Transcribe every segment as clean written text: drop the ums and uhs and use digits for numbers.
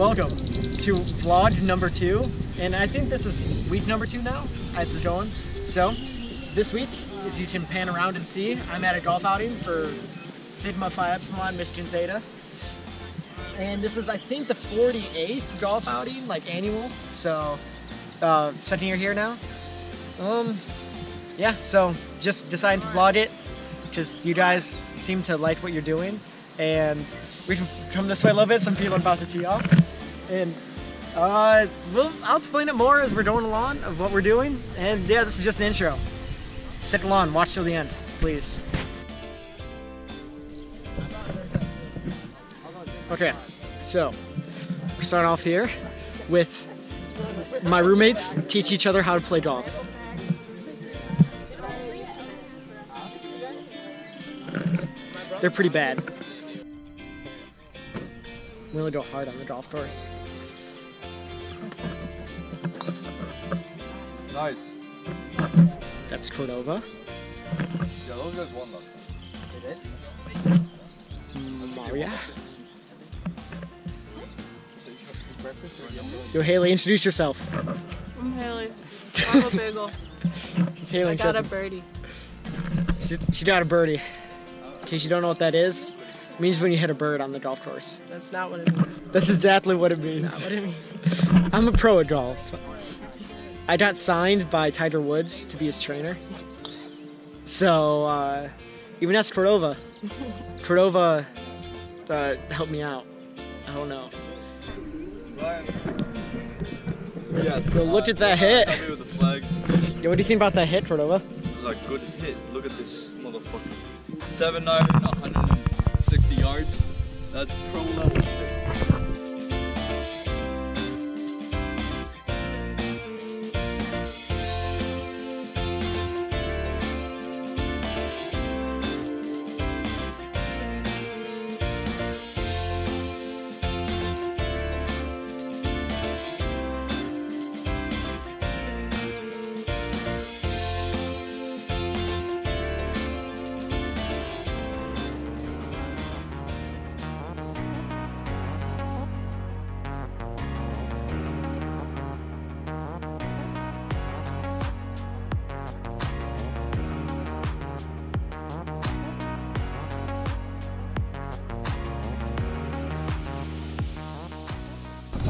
Welcome to vlog number 2, and I think this is week number 2 now, as it's going. So this week, as you can pan around and see, I'm at a golf outing for Sigma Phi Epsilon Michigan Theta. And this is, I think, the 48th golf outing, like annual. So, second year here now. Yeah, so just decided to vlog it, because you guys seem to like what you're doing. And we can come this way a little bit, some people are about to tee off. And I'll explain it more as we're going along of what we're doing. And yeah, this is just an intro. Stick along, watch till the end, please. Okay, so we're starting off here with my roommates teach each other how to play golf. They're pretty bad. We really go hard on the golf course. Nice. That's Cordova. Yeah, those guys won last time. Maria. Yo, Haley, introduce yourself. I'm Haley. I'm a bagel. She's Haley. I got a birdie. She got a birdie. In case you don't know what that is, it means when you hit a bird on the golf course. That's not what it means. That's exactly what it means. Not what it means. I'm a pro at golf. I got signed by Tiger Woods to be his trainer. So, even asked Cordova. Cordova helped me out. I don't know. Yes. So look at that hit. With the flag. Yo, what do you think about that hit, Cordova? It was a good hit. Look at this motherfucker. 7 iron, 160 yards. That's pro level shit.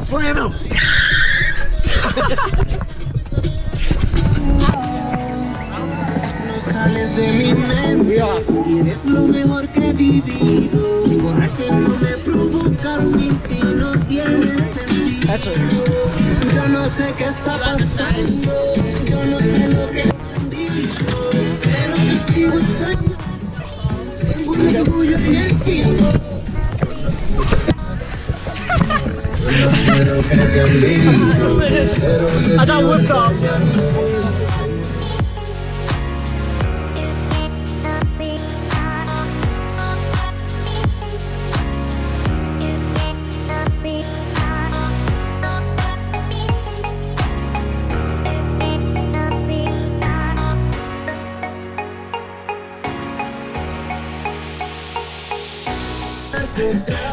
Slam him! We off. I got whipped off.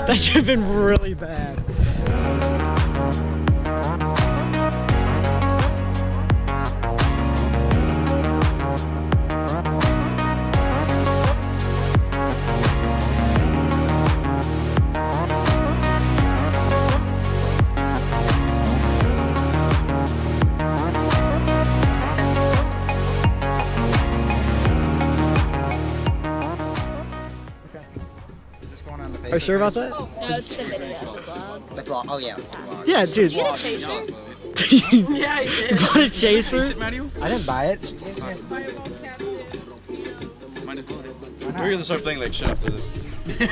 That should have been really bad. Are you sure about that? Oh, no, it's the video. The vlog. Oh, yeah. Yeah, dude. Did you get a chaser? Yeah, I did. Bought a chaser? I didn't buy it. We're going to start playing like shit after this. You're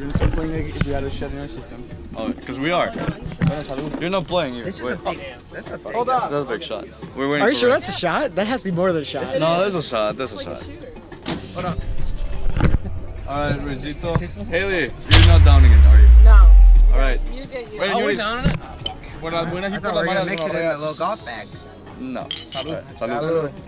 going to start playing like if you had a shit in your system. Oh, because we are. You're not playing here. This is a big, that's a big shot. That's a big shot. We're waiting. Are you sure that's a shot? That has to be more than a shot. No, that's a shot. That's a shot. Hold up. Alright, Rosito. Haley, you're not down again, are you? No. Alright. You get you. Are we down on it? I thought we were going to mix it in a little golf bag. No. Salud. Salud. Salud.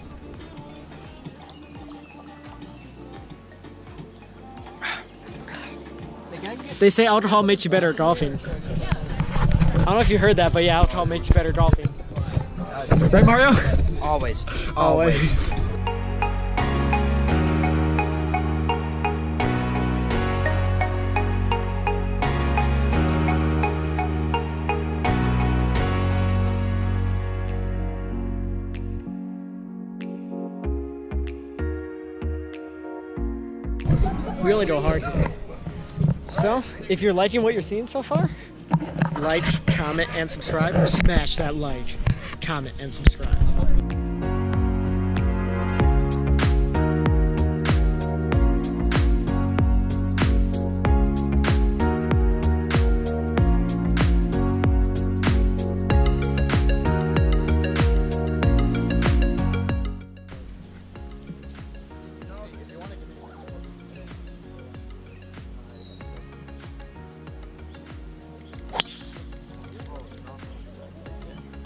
They say alcohol makes you better at golfing. I don't know if you heard that, but yeah, alcohol makes you better at golfing. Right, Mario? Always. Always. Really go hard. So, if you're liking what you're seeing so far, like, comment, and subscribe, or smash that like, comment, and subscribe.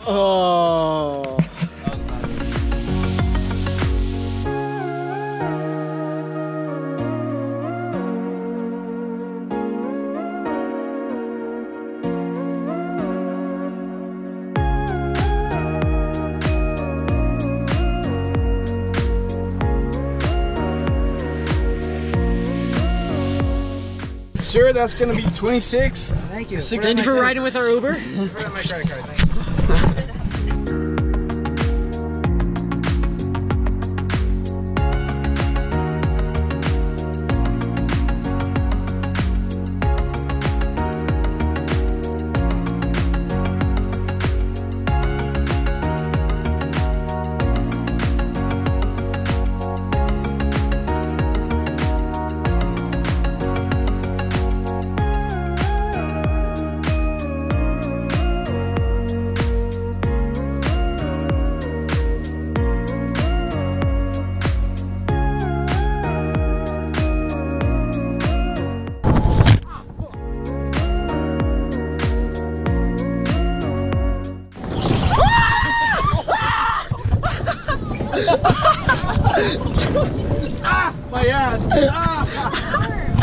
Oh. Sure, that's gonna be 26. Thank you. Thank you for riding with our Uber. Where my credit card? Thank you. Ah, my ass! Ah!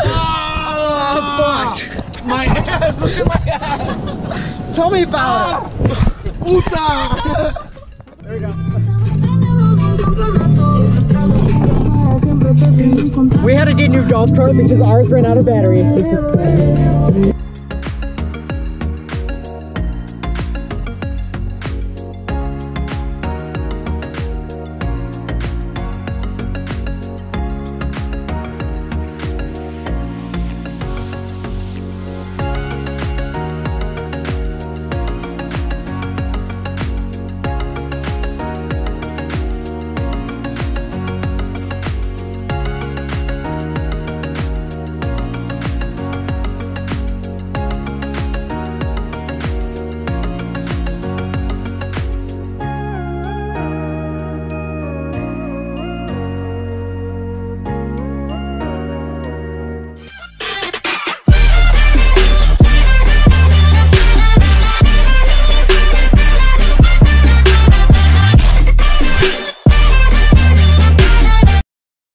Oh, fuck! My ass! Look at my ass! Tell me about it! Puta! There we go. We had to get new golf cart because ours ran out of battery.